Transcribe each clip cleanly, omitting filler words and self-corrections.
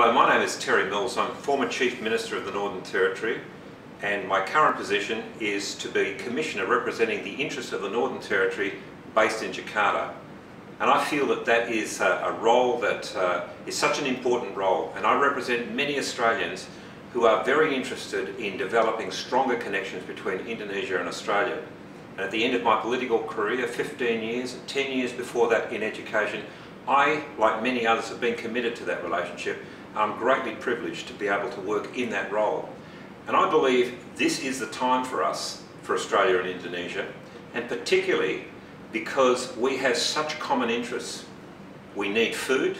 Hello, my name is Terry Mills. I'm former Chief Minister of the Northern Territory, and my current position is to be Commissioner representing the interests of the Northern Territory based in Jakarta. And I feel that that is a role that is such an important role, and I represent many Australians who are very interested in developing stronger connections between Indonesia and Australia. And at the end of my political career, 15 years, and 10 years before that in education, I, like many others, have been committed to that relationship. I'm greatly privileged to be able to work in that role. And I believe this is the time for us, for Australia and Indonesia, and particularly because we have such common interests. We need food,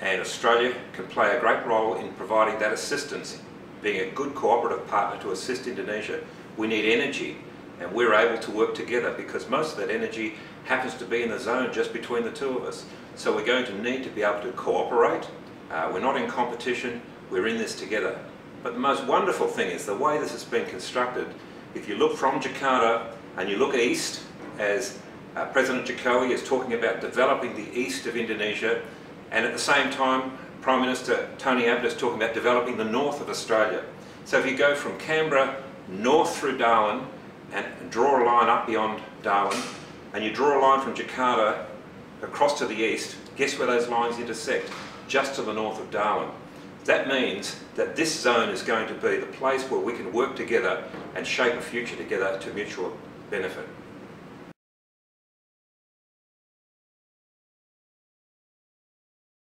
and Australia can play a great role in providing that assistance, being a good cooperative partner to assist Indonesia. We need energy, and we're able to work together because most of that energy happens to be in the zone just between the two of us. So we're going to need to be able to cooperate. We're not in competition, we're in this together. But the most wonderful thing is the way this has been constructed. If you look from Jakarta and you look east, as President Jokowi is talking about developing the east of Indonesia, and at the same time Prime Minister Tony Abbott is talking about developing the north of Australia. So if you go from Canberra north through Darwin and draw a line up beyond Darwin, and you draw a line from Jakarta across to the east, guess where those lines intersect? Just to the north of Darwin. That means that this zone is going to be the place where we can work together and shape a future together to mutual benefit.